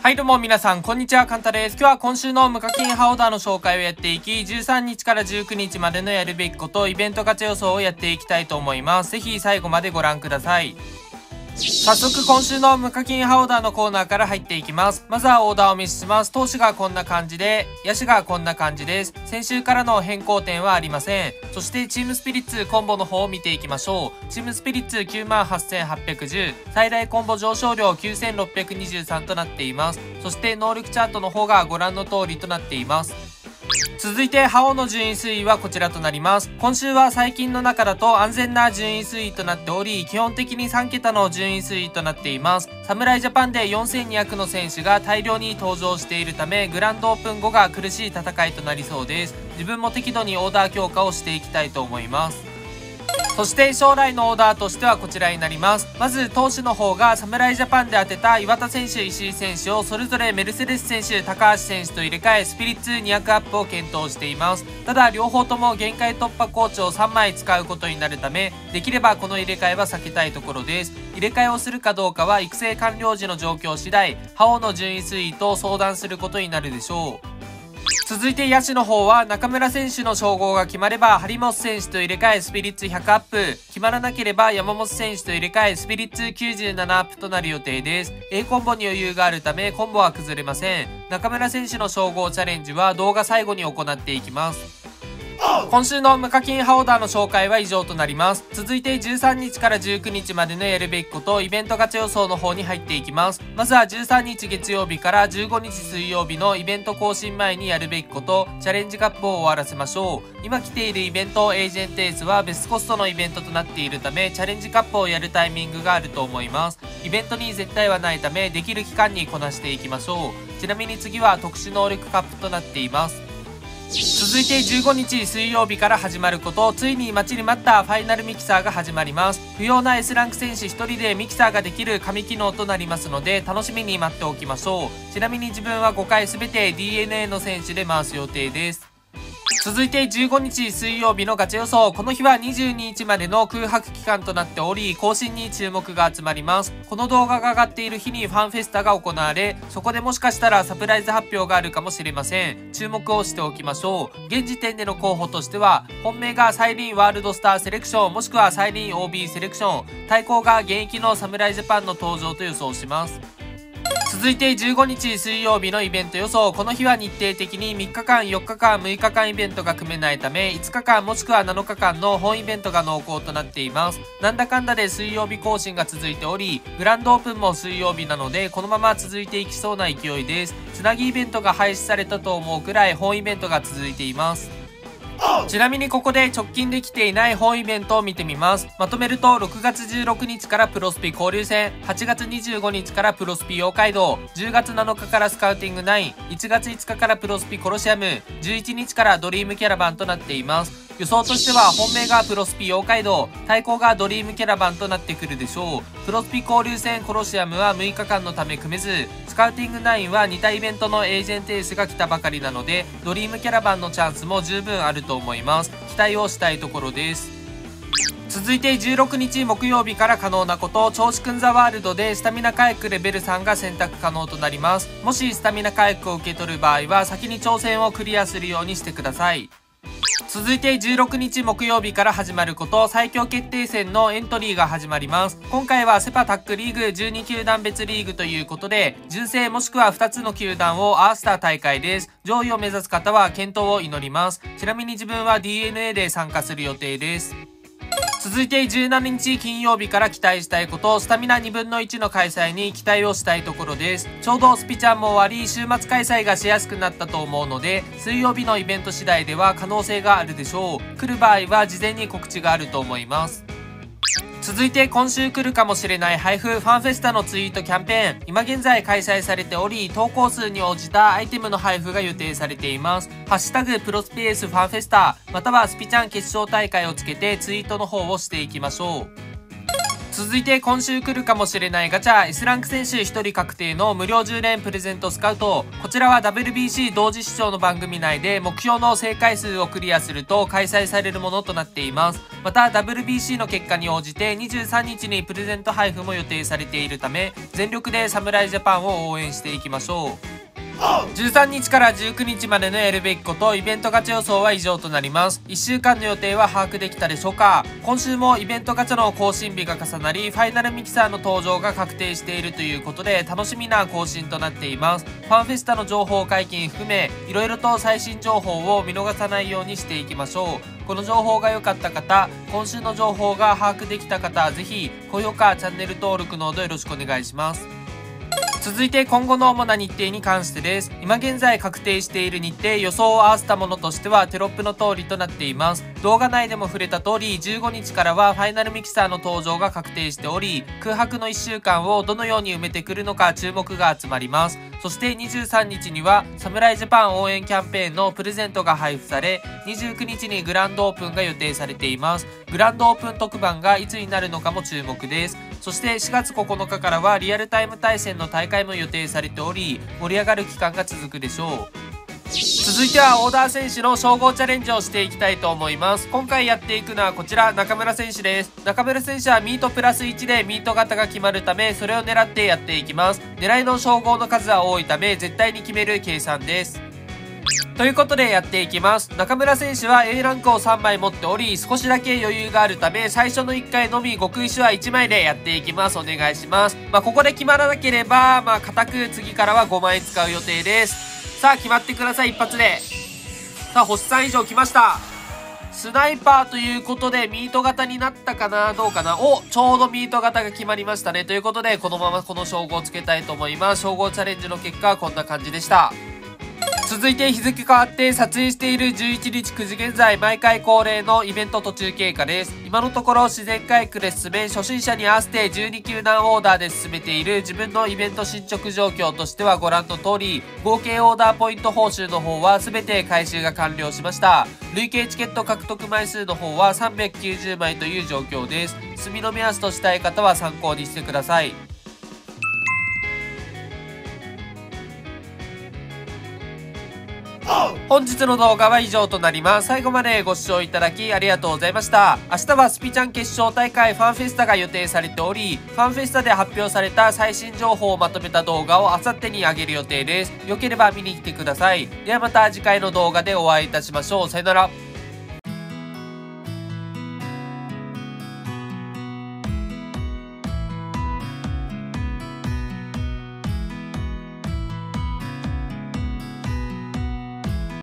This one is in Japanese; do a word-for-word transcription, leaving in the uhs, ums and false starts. はいどうも皆さん、こんにちは、カンタです。今日は今週の無課金派オーダーの紹介をやっていき、じゅうさんにちからじゅうくにちまでのやるべきこと、イベントガチャ予想をやっていきたいと思います。ぜひ最後までご覧ください。早速今週の無課金派オーダーのコーナーから入っていきます。まずはオーダーをお見せします。投手がこんな感じで、野手がこんな感じです。先週からの変更点はありません。そしてチームスピリッツコンボの方を見ていきましょう。チームスピリッツ きゅうまんはっせんはっぴゃくじゅう、最大コンボ上昇量 きゅうせんろっぴゃくにじゅうさんとなっています。そして能力チャートの方がご覧の通りとなっています。続いて、覇王の順位推移はこちらとなります。今週は最近の中だと安全な順位推移となっており、基本的にさんけたの順位推移となっています。侍ジャパンでよんせんにひゃくの選手が大量に登場しているため、グランドオープン後が苦しい戦いとなりそうです。自分も適度にオーダー強化をしていきたいと思います。そして将来のオーダーとしてはこちらになります。まず投手の方が侍ジャパンで当てた岩田選手、石井選手をそれぞれメルセデス選手、高橋選手と入れ替え、スピリッツにひゃくアップを検討しています。ただ両方とも限界突破コーチをさんまい使うことになるため、できればこの入れ替えは避けたいところです。入れ替えをするかどうかは育成完了時の状況次第、覇王の順位推移と相談することになるでしょう。続いて野手の方は中村選手の称号が決まれば張本選手と入れ替えスピリッツひゃくアップ、決まらなければ山本選手と入れ替えスピリッツきゅうじゅうななアップとなる予定です。 A コンボに余裕があるためコンボは崩れません。中村選手の称号チャレンジは動画最後に行っていきます。今週の無課金派オーダーの紹介は以上となります。続いてじゅうさんにちからじゅうくにちまでのやるべきこと、イベントガチャ予想の方に入っていきます。まずはじゅうさんにち月曜日からじゅうごにち水曜日のイベント更新前にやるべきこと、チャレンジカップを終わらせましょう。今来ているイベントエージェントエースはベスコストのイベントとなっているため、チャレンジカップをやるタイミングがあると思います。イベントに絶対はないため、できる期間にこなしていきましょう。ちなみに次は特殊能力カップとなっています。続いてじゅうごにち水曜日から始まること、ついに待ちに待ったファイナルミキサーが始まります。不要な S ランク選手ひとりでミキサーができる神機能となりますので楽しみに待っておきましょう。ちなみに自分はごかい全て ディーエヌエー の選手で回す予定です。続いてじゅうごにち水曜日のガチャ予想。この日はにじゅうににちまでの空白期間となっており、更新に注目が集まります。この動画が上がっている日にファンフェスタが行われ、そこでもしかしたらサプライズ発表があるかもしれません。注目をしておきましょう。現時点での候補としては、本命がサイリンワールドスターセレクション、もしくはサイリン オービー セレクション、対抗が現役の侍ジャパンの登場と予想します。続いてじゅうごにち水曜日のイベント予想。この日は日程的にみっかかん、よっかかん、むいかかんイベントが組めないため、いつかかんもしくはなのかかんの本イベントが濃厚となっています。なんだかんだで水曜日更新が続いており、グランドオープンも水曜日なので、このまま続いていきそうな勢いです。つなぎイベントが廃止されたと思うくらい本イベントが続いています。ちなみにここで直近できていない本イベントを見てみます。まとめるとろくがつじゅうろくにちからプロスピ交流戦、はちがつにじゅうごにちからプロスピ妖怪道、じゅうがつなのかからスカウティングナイン、いちがついつかからプロスピコロシアム、じゅういちにちからドリームキャラバンとなっています。予想としては本命がプロスピ妖怪道、対抗がドリームキャラバンとなってくるでしょう。プロスピ交流戦コロシアムはむいかかんのため組めず、スカウティングナインは似たイベントのエージェントエースが来たばかりなので、ドリームキャラバンのチャンスも十分あると思います。期待をしたいところです。続いてじゅうろくにち木曜日から可能なこと、調子くんザワールドでスタミナ回復レベルさんが選択可能となります。もしスタミナ回復を受け取る場合は先に挑戦をクリアするようにしてください。続いてじゅうろくにち木曜日から始まること、最強決定戦のエントリーが始まります。今回はセパタックリーグじゅうにきゅうだん別リーグということで、純正もしくはふたつの球団を合わせた大会です。上位を目指す方は健闘を祈ります。ちなみに自分は ディーエヌエー で参加する予定です。続いてじゅうしちにち金曜日から期待したいこと、スタミナにぶんのいちの開催に期待をしたいところです。ちょうどスピちゃんも終わり、週末開催がしやすくなったと思うので、水曜日のイベント次第では可能性があるでしょう。来る場合は事前に告知があると思います。続いて今週来るかもしれない配布ファンフェスタのツイートキャンペーン、今現在開催されており、投稿数に応じたアイテムの配布が予定されています。ハッシュタグプロスピエースファンフェスタ、またはスピちゃん決勝大会をつけてツイートの方をしていきましょう。続いて今週来るかもしれないガチャ エス ランク選手ひとり確定の無料じゅうれんプレゼントスカウト。こちらは ダブリュービーシー 同時視聴の番組内で目標の正解数をクリアすると開催されるものとなっています。また ダブリュービーシー の結果に応じてにじゅうさんにちにプレゼント配布も予定されているため、全力で侍ジャパンを応援していきましょう。じゅうさんにちからじゅうくにちまでのやるべきことイベントガチャ予想は以上となります。いっしゅうかんの予定は把握できたでしょうか。今週もイベントガチャの更新日が重なり、ファイナルミキサーの登場が確定しているということで楽しみな更新となっています。ファンフェスタの情報解禁含めいろいろと最新情報を見逃さないようにしていきましょう。この情報が良かった方、今週の情報が把握できた方、ぜひ高評価、チャンネル登録などよろしくお願いします。続いて今後の主な日程に関してです。今現在確定している日程、予想を合わせたものとしてはテロップの通りとなっています。動画内でも触れた通り、じゅうごにちからはファイナルミキサーの登場が確定しており、空白のいっしゅうかんをどのように埋めてくるのか注目が集まります。そしてにじゅうさんにちには侍ジャパン応援キャンペーンのプレゼントが配布され、にじゅうくにちにグランドオープンが予定されています。グランドオープン特番がいつになるのかも注目です。そしてしがつここのかからはリアルタイム対戦の大会も予定されており、盛り上がる期間が続くでしょう。続いてはオーダー選手の称号チャレンジをしていきたいと思います。今回やっていくのはこちら中村選手です。中村選手はミートプラスいちでミート型が決まるため、それを狙ってやっていきます。狙いの称号の数は多いため絶対に決める計算です。ということでやっていきます。中村選手は エー ランクをさんまい持っており、少しだけ余裕があるため最初のいっかいのみ極石はいちまいでやっていきます。お願いします。まあ、ここで決まらなければ、まあ、固く次からはごまい使う予定です。さあ決まってください、一発で。さあ星さん以上来ました。スナイパーということでミート型になったかな、どうかな。お、ちょうどミート型が決まりましたね。ということでこのままこの称号をつけたいと思います。称号チャレンジの結果はこんな感じでした。続いて日付変わって撮影しているじゅういちにちくじ現在、毎回恒例のイベント途中経過です。今のところ自然回復で進め、初心者に合わせてじゅうにきゅうだんオーダーで進めている自分のイベント進捗状況としてはご覧の通り、合計オーダーポイント報酬の方は全て回収が完了しました。累計チケット獲得枚数の方はさんびゃくきゅうじゅうまいという状況です。墨の目安としたい方は参考にしてください。本日の動画は以上となります。最後までご視聴いただきありがとうございました。明日はスピちゃん決勝大会ファンフェスタが予定されており、ファンフェスタで発表された最新情報をまとめた動画を明後日に上げる予定です。よければ見に来てください。ではまた次回の動画でお会いいたしましょう。さよなら。